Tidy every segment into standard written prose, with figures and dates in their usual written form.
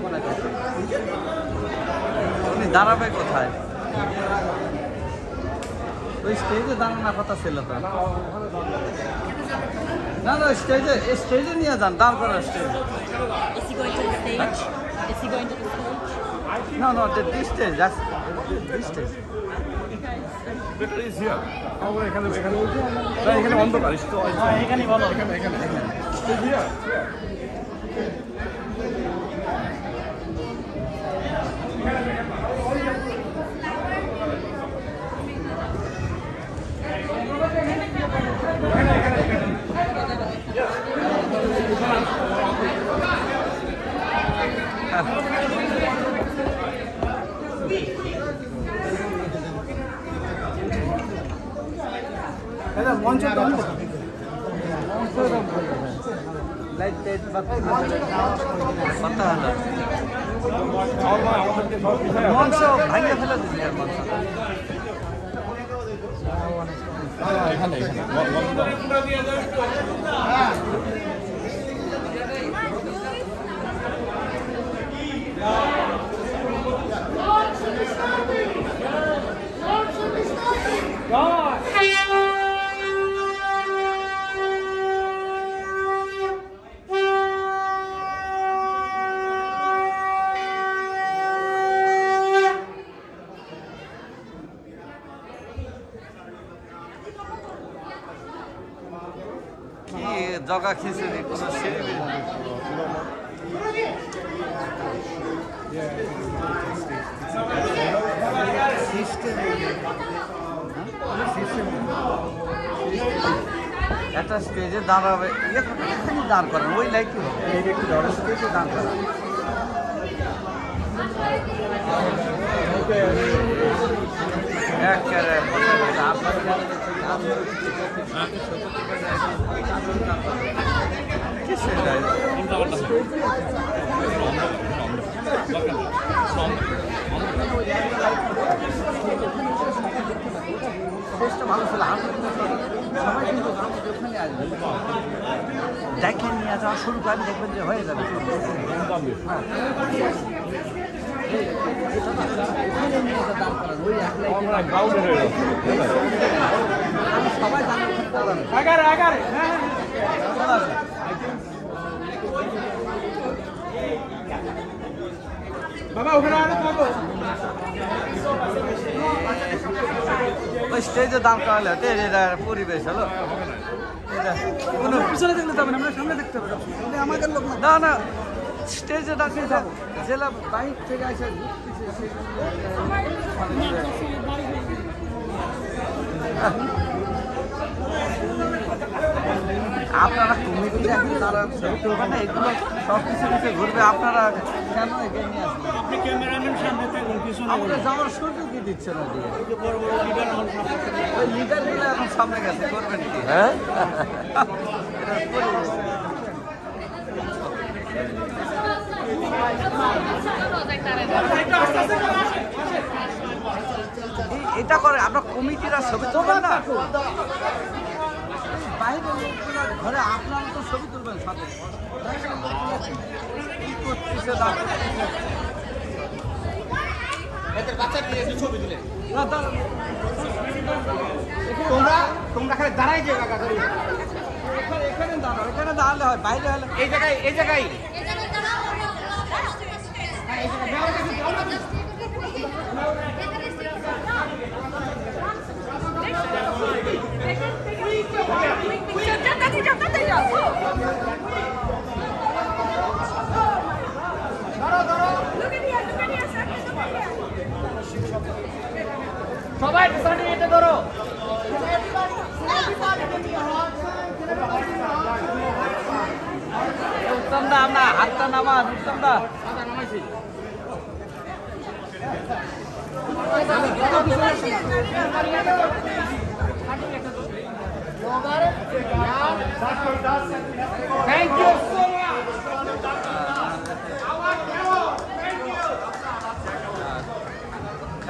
কোথায় উনি দাঁড়াবে কোথায়? ওই স্টেজে দাঁড়ানোর কথা ছিল তো। No, no, stage is near than down for a stage. Is he going to the stage? Is he going to the stage? No, no, this stage, that's this stage. Better is here. Oh, I can on the bar. I can even on the here. Doga Kisiri was a city. At a stage, Dara, yet Darker, we like you. দেখেন নিয়ে যাওয়া শুরু করে দেখবেন যে হয়ে যাবে ওই স্টেজে দাম করালে হতো পরিবেশ হলো পিছনে দেখলে যাবেন আমরা সামনে দেখতে হবে আমাদের লোক না না স্টেজে ডাকতে যাবো জেলা বাইক থেকে আসে আপনারা কমিটি রাখবেন তারা ওখানে এগুলো সব কিছু দিকে ঘুরবে আপনারা কেন এগিয়ে নিয়ে আসবেন আপনি ক্যামেরাম্যান সামনে থাকুন পিছনে আপনারা যাওয়ার সুযোগ কি দিচ্ছেন না দিয়ে বড় বড় লিডার ওই লিডারগুলো এখন সামনে গেছে করবেন কি হ্যাঁ এটা করে আপনার কমিটিরা ছবি তুলবেন না বাইরে ঘরে আপনারা তো ছবি তুলবেন সাথে তোমরা খালি দাঁড়াই যে এখানে দাঁড়াও এখানে দাঁড়ালে হয় বাইরে হলে এই জায়গায় এই জায়গায় সবাই পিছনে এটা ধরো উত্তম দা আমরা হাতটা নামান উত্তম দা নামাইছি Thank you so much.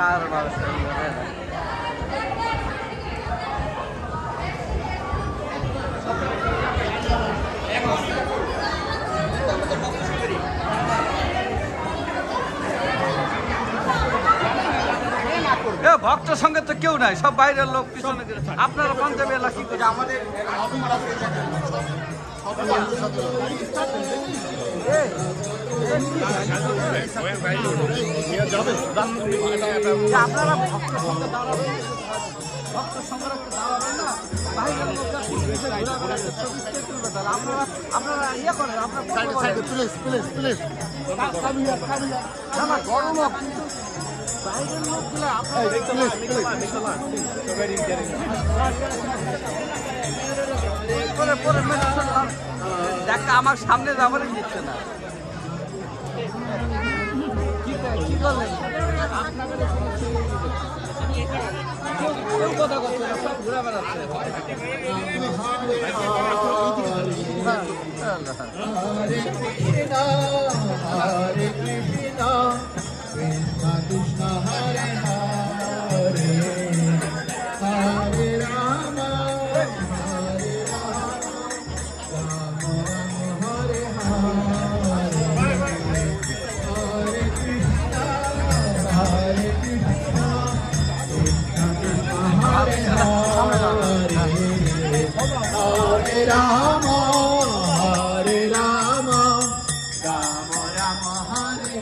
Thank you. ভক্ত সঙ্গে তো কেউ নাই, সব বাইরের লোক পিছনে। আপনারা পাঞ্জাবে এলাকা কি করে আমাদের আপনারা ভক্ত সঙ্গে দাঁড়াবেন, ভক্ত সঙ্গে দাঁড়াবেন না, বাইরের লোকটা আপনারা আপনারা ইয়ে করেন, আপনার গরম হোক কিন্তু বাইরের লোকগুলো দেখা আমার সামনে যাবারই দিচ্ছে না। কি করলেন কথা বলছে না, সব ঘুরে বেড়াচ্ছে। Krishna Hare Hare Hare Rama Hare Rama Hare Hare Hare Krishna Hare Hare Hare Rama Krishna Hare Hare Hare Rama Hare Rama Rama Rama Hare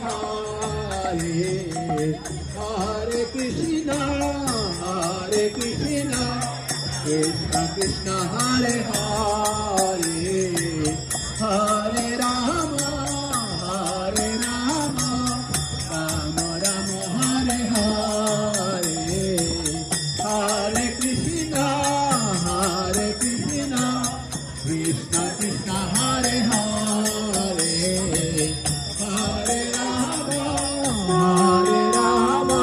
Hare Hare Krishna Hare Krishna Krishna Krishna Hare Hare Hare Rama Hare Rama Rama Rama Hare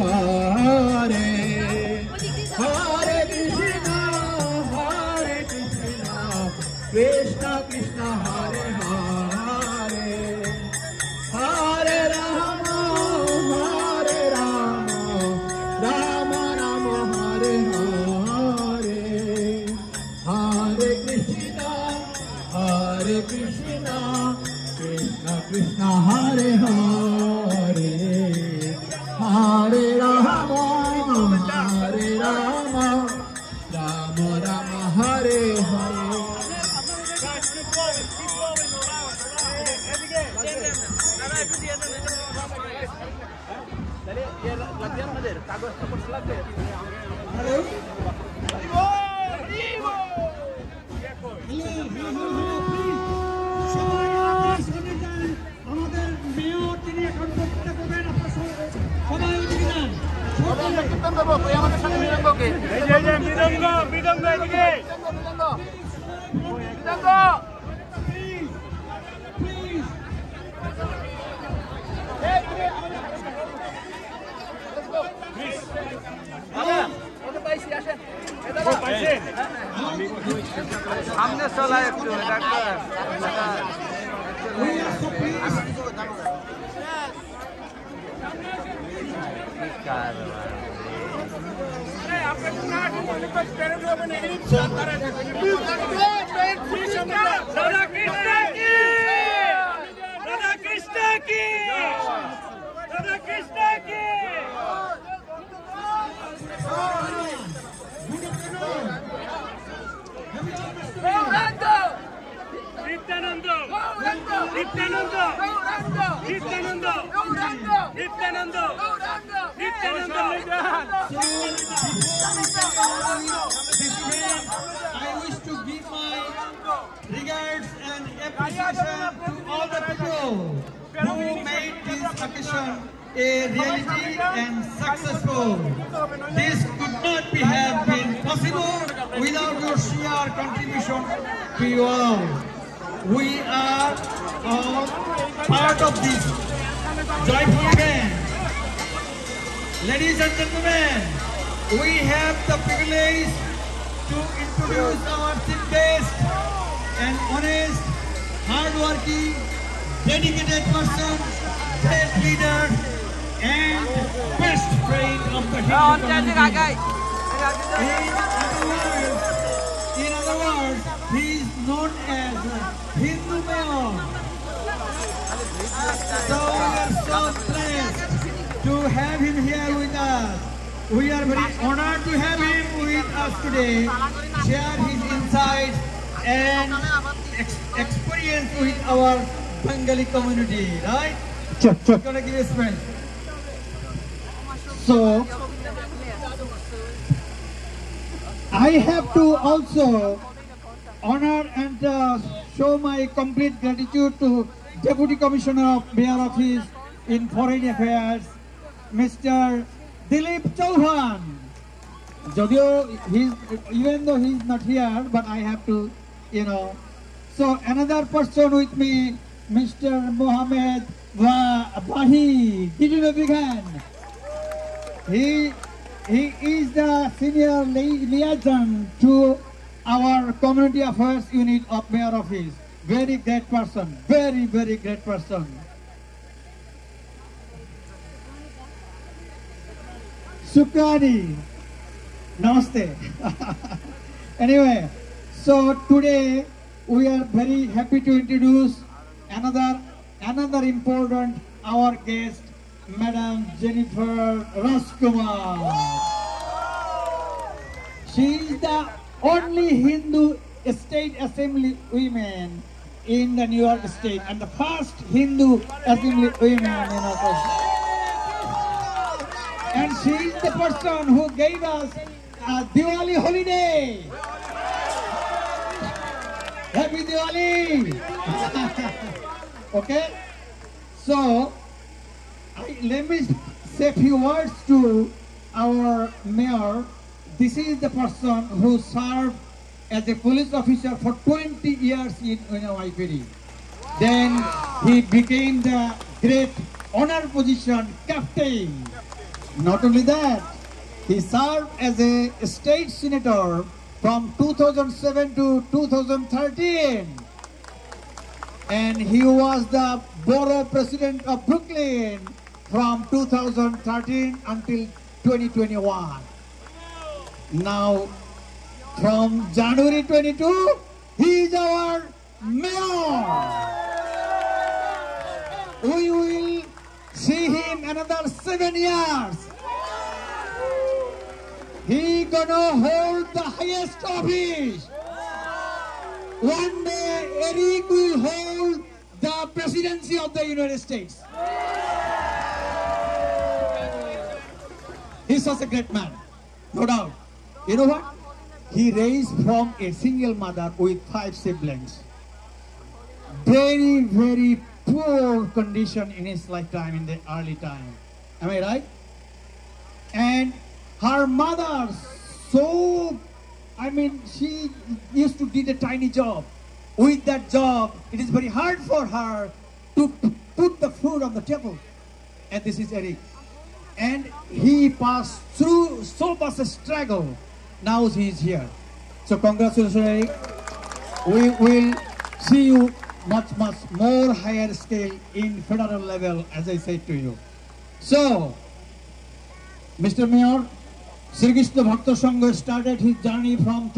Hare We are all part of this joyful event. Ladies and gentlemen, we have the privilege to introduce our best and honest, hard-working, dedicated person, best leader, and best friend of the Hindu community. In other words, he is known as Hindu Mayor. So we are so blessed to have him here with us. We are very honored to have him with us today, share his insights and experience with our Bengali community, right? He's gonna give a speech. So, I have to also honor and show my complete gratitude to Deputy Commissioner of Mayor Office in Foreign Affairs, Mr. Dilip Chauhan. Even though he's not here, but I have to, you know. So another person with me, Mr. Mohammed Bahi. Give him a big hand. He is the senior liaison to our community affairs unit of Mayor Office. Very great person. Very, very great person. Sukrani. Namaste. Anyway, so today we are very happy to introduce another important our guest, Madam Jennifer Rajkumar. She is the only Hindu State Assembly woman in the New York State and the first Hindu Assembly woman in our country. And she is the person who gave us a Diwali holiday. Happy Diwali! Okay? So, let me say a few words to our mayor. This is the person who served as a police officer for 20 years in NYPD. Wow. Then he became the great honor position, captain. Not only that, he served as a state senator from 2007 to 2013. And he was the borough president of Brooklyn from 2013 until 2021. Now, from January 22, he is our mayor. We will see him another 7 years. He gonna hold the highest office. One day, Eric will hold the presidency of the United States. He's such a great man, no doubt. You know what? He raised from a single mother with 5 siblings. Very, very poor condition in his lifetime, in the early time. Am I right? And her mother, so, I mean, she used to did a tiny job. With that job, it is very hard for her to put the food on the table. And this is Eric. And he passed through so much a struggle. Now he is here. So congratulations, Eric. We will see you much more higher scale in federal level, as I said to you. So, Mr. Mayor, Sri Krishna Bhakta Sangha started his journey from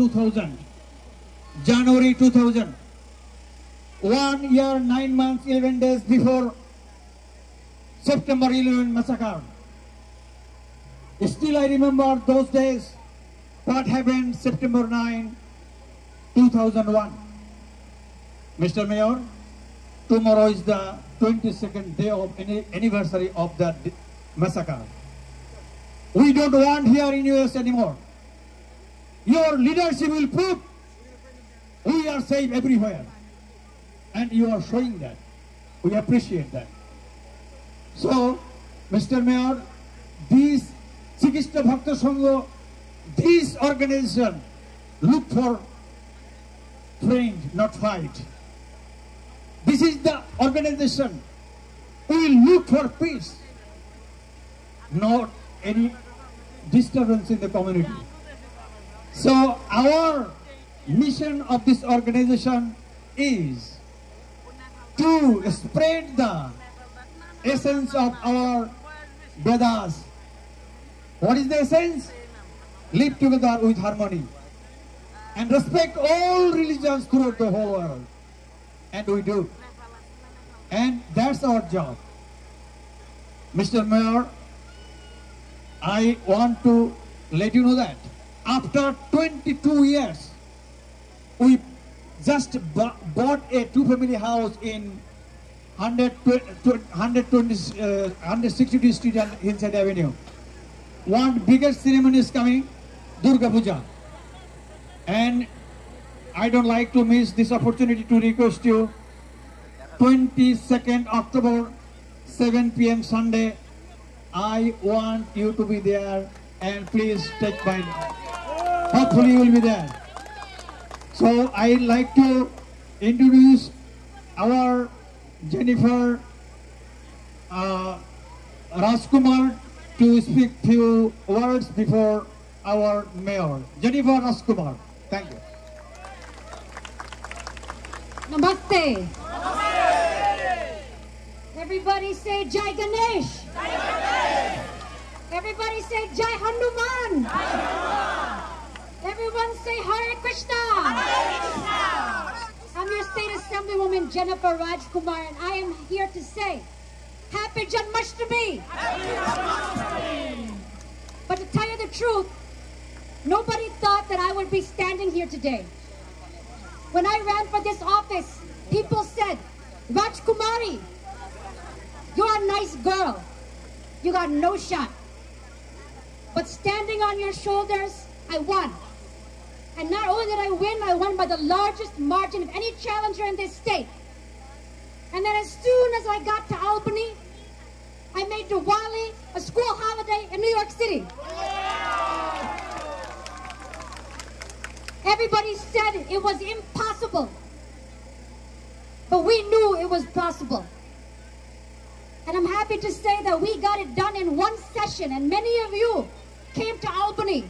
January 2000. 1 year, 9 months, 11 days before September 11 massacre. Still I remember those days, what happened September 9, 2001. Mr. Mayor, tomorrow is the 22nd day of anniversary of that massacre. We don't want here in US anymore. Your leadership will prove we are safe everywhere. And you are showing that. We appreciate that. So, Mr. Mayor, this Sri Krishna Bhakta Sangha, this organization, look for friend, not fight. This is the organization. We look for peace, not any disturbance in the community. So our mission of this organization is to spread the essence of our Vedas. What is the essence? Live together with harmony and respect all religions throughout the whole world. And we do. And that's our job. Mr. Mayor, I want to let you know that after 22 years, we just bought a two-family house in 162nd Street and Hillside Avenue. One biggest ceremony is coming, Durga Puja. And I don't like to miss this opportunity to request you 22nd October, 7 PM Sunday. I want you to be there and please take my hand. Hopefully you will be there. So I'd like to introduce our Jennifer Rajkumar to speak few words before our mayor. Jennifer Rajkumar, thank you. Namaste. Namaste. Everybody say Jai Ganesh. Jai Ganesh. Everybody say Jai Hanuman. Jai Hanuman. Everyone say Hare Krishna. Hare Krishna. I'm your State Assemblywoman Jennifer Rajkumar, and I am here to say Happy Janmashtami. Happy Janmashtami. But to tell you the truth, nobody thought that I would be standing here today. When I ran for this office, people said, Rajkumari, you're a nice girl. You got no shot. But standing on your shoulders, I won. And not only did I win, I won by the largest margin of any challenger in this state. And then as soon as I got to Albany, I made Diwali a school holiday in New York City. Everybody said it was impossible, but we knew it was possible. And I'm happy to say that we got it done in one session, and many of you came to Albany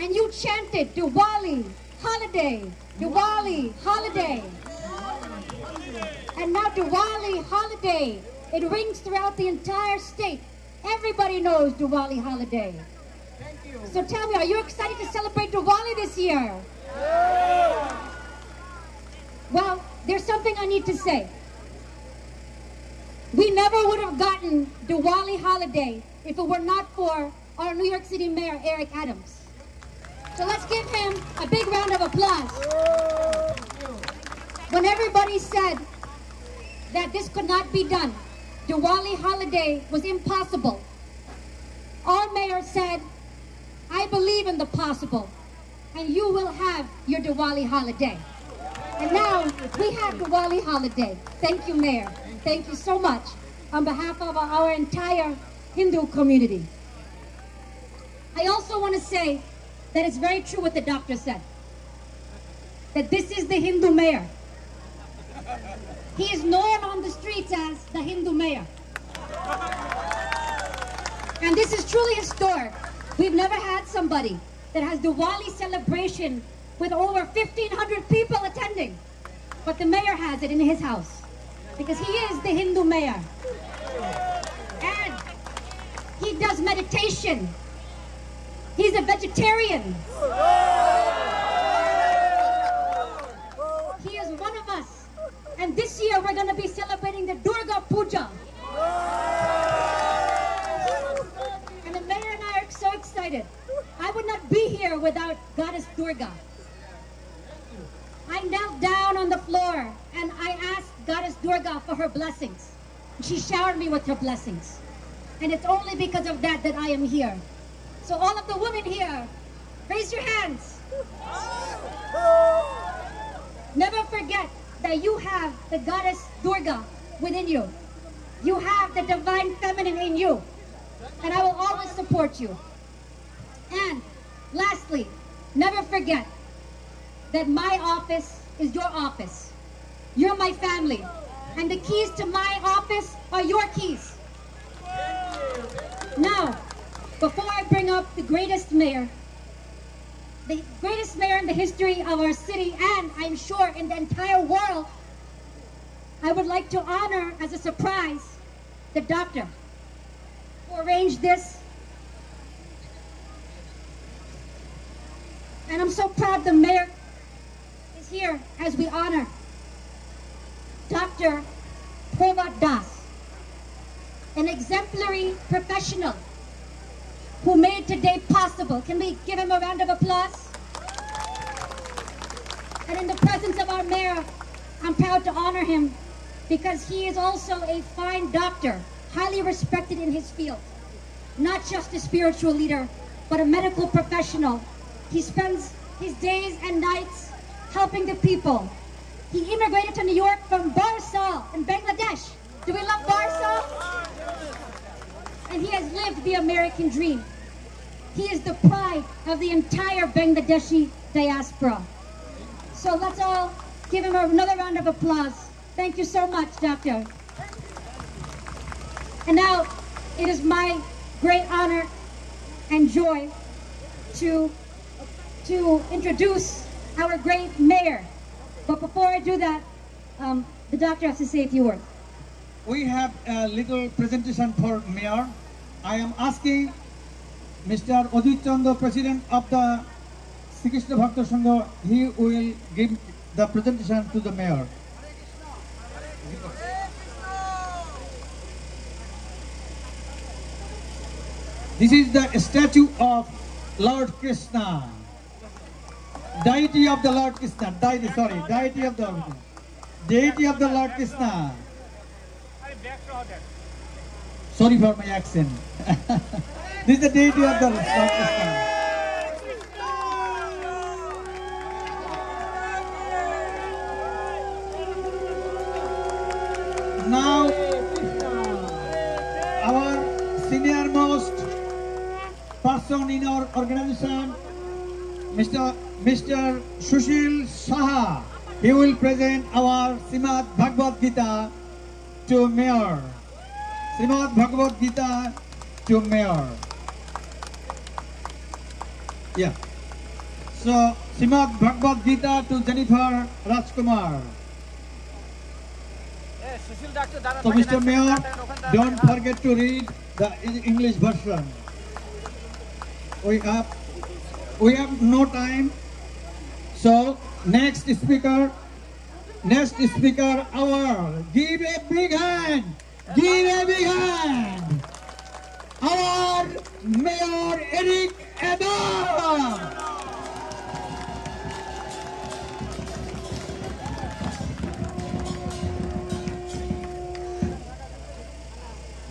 and you chanted Diwali, holiday, Diwali, holiday. And now Diwali, holiday, it rings throughout the entire state. Everybody knows Diwali holiday. So tell me, are you excited to celebrate Diwali this year? Yeah. Well, there's something I need to say. We never would have gotten Diwali holiday if it were not for our New York City Mayor, Eric Adams. So let's give him a big round of applause. When everybody said that this could not be done, Diwali holiday was impossible, our mayor said, I believe in the possible, and you will have your Diwali holiday. And now we have Diwali holiday. Thank you, Mayor. Thank you so much on behalf of our entire Hindu community. I also want to say that it's very true what the doctor said, that this is the Hindu mayor. He is known on the streets as the Hindu mayor. And this is truly historic. We've never had somebody that has Diwali celebration with over 1,500 people attending. But the mayor has it in his house because he is the Hindu mayor. And he does meditation. He's a vegetarian. He is one of us. And this year we're going to be celebrating the Durga Puja. I would not be here without Goddess Durga. I knelt down on the floor and I asked Goddess Durga for her blessings. She showered me with her blessings. And it's only because of that that I am here. So all of the women here, raise your hands. Never forget that you have the Goddess Durga within you. You have the Divine Feminine in you. And I will always support you. And lastly, never forget that my office is your office. You're my family. And the keys to my office are your keys. Now, before I bring up the greatest mayor in the history of our city, and I'm sure in the entire world, I would like to honor, as a surprise, the doctor who arranged this. And I'm so proud the mayor is here as we honor Dr. Provat Das, an exemplary professional who made today possible. Can we give him a round of applause? And in the presence of our mayor, I'm proud to honor him because he is also a fine doctor, highly respected in his field. Not just a spiritual leader, but a medical professional. He spends his days and nights helping the people. He immigrated to New York from Barisal in Bangladesh. Do we love Barisal? And he has lived the American dream. He is the pride of the entire Bangladeshi diaspora. So let's all give him another round of applause. Thank you so much, Doctor. And now it is my great honor and joy to introduce our great mayor. But before I do that, the doctor has to say a few words. We have a little presentation for mayor. I am asking Mr. Odhichandra, president of the Sri Krishna Bhakta Sangha, he will give the presentation to the mayor. This is the statue of Lord Krishna. Deity of the Lord Krishna, deity of the Lord Krishna. Sorry for my accent. This is the deity of the Lord Krishna. Now, our senior most person in our organization, Mr. Sushil Saha, he will present our Srimad Bhagavad Gita to Mayor. Srimad Bhagavad Gita to Mayor. Yeah. So, Srimad Bhagavad Gita to Jennifer Rajkumar. So, Mr. Mayor, don't forget to read the English version. We have no time. So next speaker, our, give a big hand, our Mayor Eric Adams.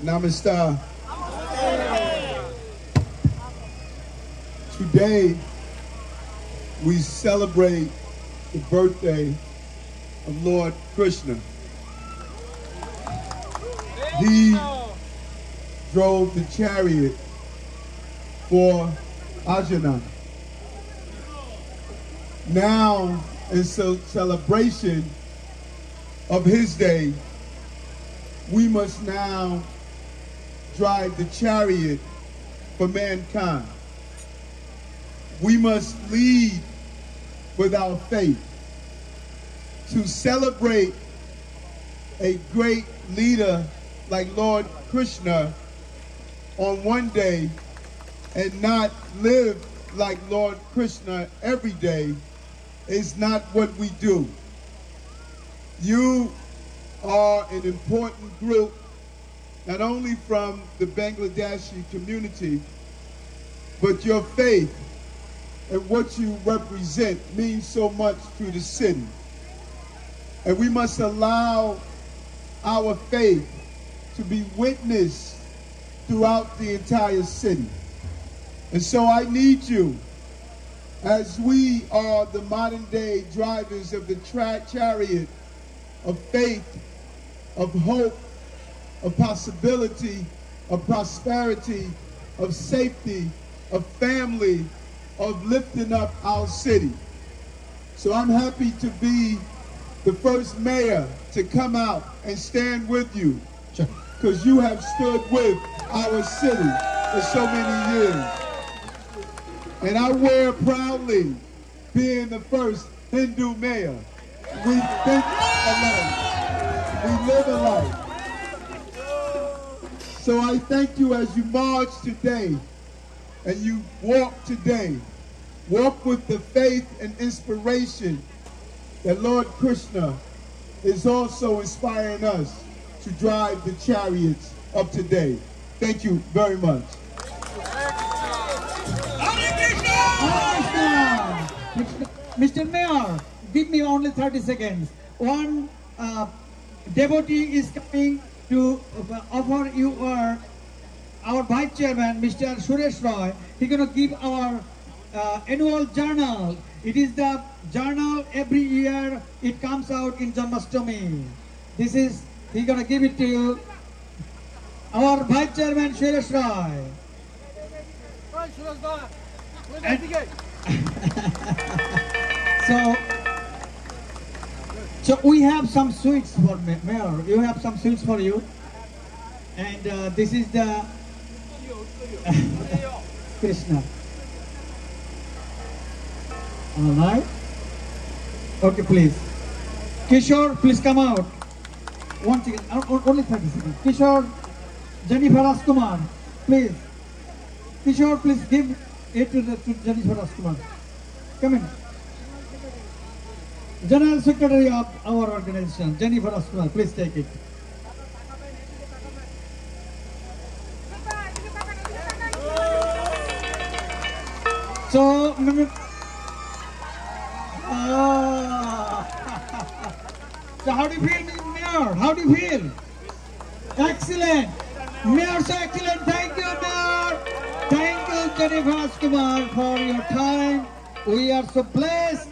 Namaste. Today, we celebrate the birthday of Lord Krishna. He drove the chariot for Arjuna. Now, in celebration of his day, we must now drive the chariot for mankind. We must lead with our faith. To celebrate a great leader like Lord Krishna on one day and not live like Lord Krishna every day is not what we do. You are an important group, not only from the Bangladeshi community, but your faith and what you represent means so much to the city. And we must allow our faith to be witnessed throughout the entire city. And so I need you, as we are the modern day drivers of the chariot of faith, of hope, of possibility, of prosperity, of safety, of family, of lifting up our city. So I'm happy to be the first mayor to come out and stand with you, because you have stood with our city for so many years. And I wear proudly being the first Hindu mayor. We think alike. We live alike. So I thank you as you march today and you walk today. Walk with the faith and inspiration that Lord Krishna is also inspiring us to drive the chariots of today. Thank you very much. Mr. Mayor, give me only 30 seconds. One devotee is coming to offer you our Vice Chairman, Mr. Suresh Roy. He's going to give our annual journal. It is the journal every year. It comes out in Janmashtami. This is, he's going to give it to you. Our Vice Chairman, Suresh Roy. So we have some sweets for Mayor. You have some sweets for you. And this is the Krishna. All right. Okay, please. Kishore, please come out. 1 second. Only 30 seconds. Kishore, Jennifer Rajkumar, please. Kishore, please give it to Jennifer Rajkumar. Come in. General Secretary of our organization, Jennifer Rajkumar, please take it. So, so how do you feel, Mayor? How do you feel? Excellent. Mayor, so excellent. Thank you, Mayor. Thank you, Jennifer Rajkumar, for your time. We are so blessed.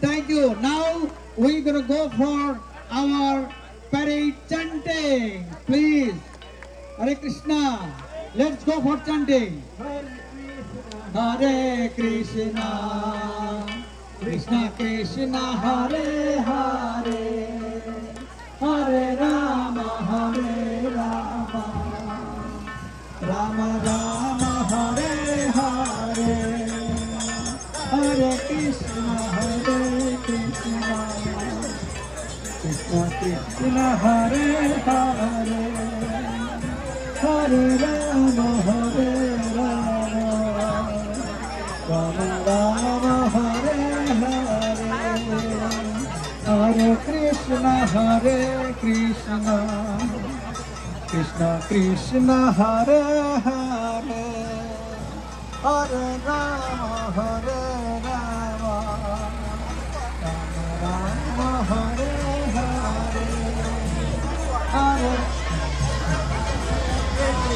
Thank you. Now we're going to go for our parade chanting. Please. Hare Krishna. Let's go for chanting. Hare Krishna. Krishna Krishna Hare Hare. Hare Rama Hare Rama. Rama Rama Hare Hare. Hare Krishna, Hare Krishna, Krishna Krishna, Hare Hare, Hare Rama, Hare Rama, Rama Rama, Hare Hare, Hare Krishna, Hare Krishna, Krishna Krishna, Hare Hare, Hare Rama, Hare. Hare